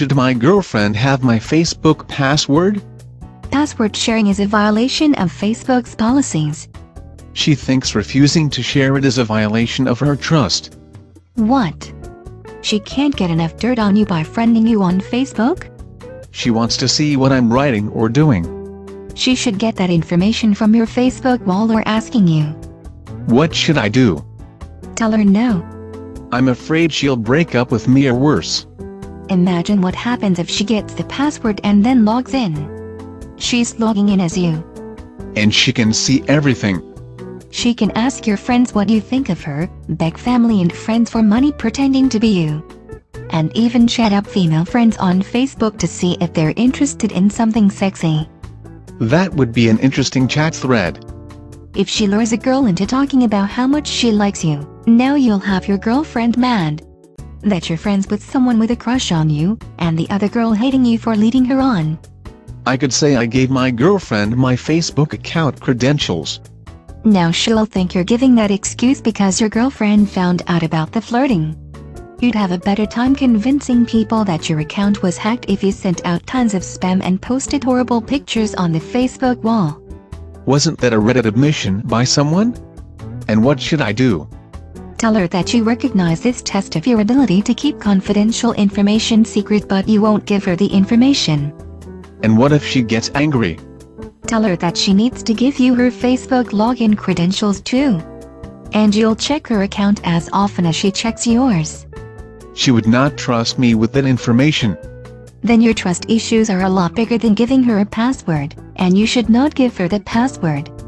should my girlfriend have my Facebook password? Password sharing is a violation of Facebook's policies. She thinks refusing to share it is a violation of her trust. What? She can't get enough dirt on you by friending you on Facebook? She wants to see what I'm writing or doing. She should get that information from your Facebook while they're asking you. What should I do? Tell her no. I'm afraid she'll break up with me or worse. Imagine what happens if she gets the password and then logs in. She's logging in as you. And she can see everything. She can ask your friends what you think of her, beg family and friends for money pretending to be you. And even chat up female friends on Facebook to see if they're interested in something sexy. That would be an interesting chat thread. If she lures a girl into talking about how much she likes you, now you'll have your girlfriend mad that you're friends with someone with a crush on you, and the other girl hating you for leading her on. I could say I gave my girlfriend my Facebook account credentials. Now she'll think you're giving that excuse because your girlfriend found out about the flirting. You'd have a better time convincing people that your account was hacked if you sent out tons of spam and posted horrible pictures on the Facebook wall. Wasn't that a Reddit admission by someone? And what should I do? Tell her that you recognize this test of your ability to keep confidential information secret, but you won't give her the information. And what if she gets angry? Tell her that she needs to give you her Facebook login credentials too. And you'll check her account as often as she checks yours. She would not trust me with that information. Then your trust issues are a lot bigger than giving her a password, and you should not give her the password.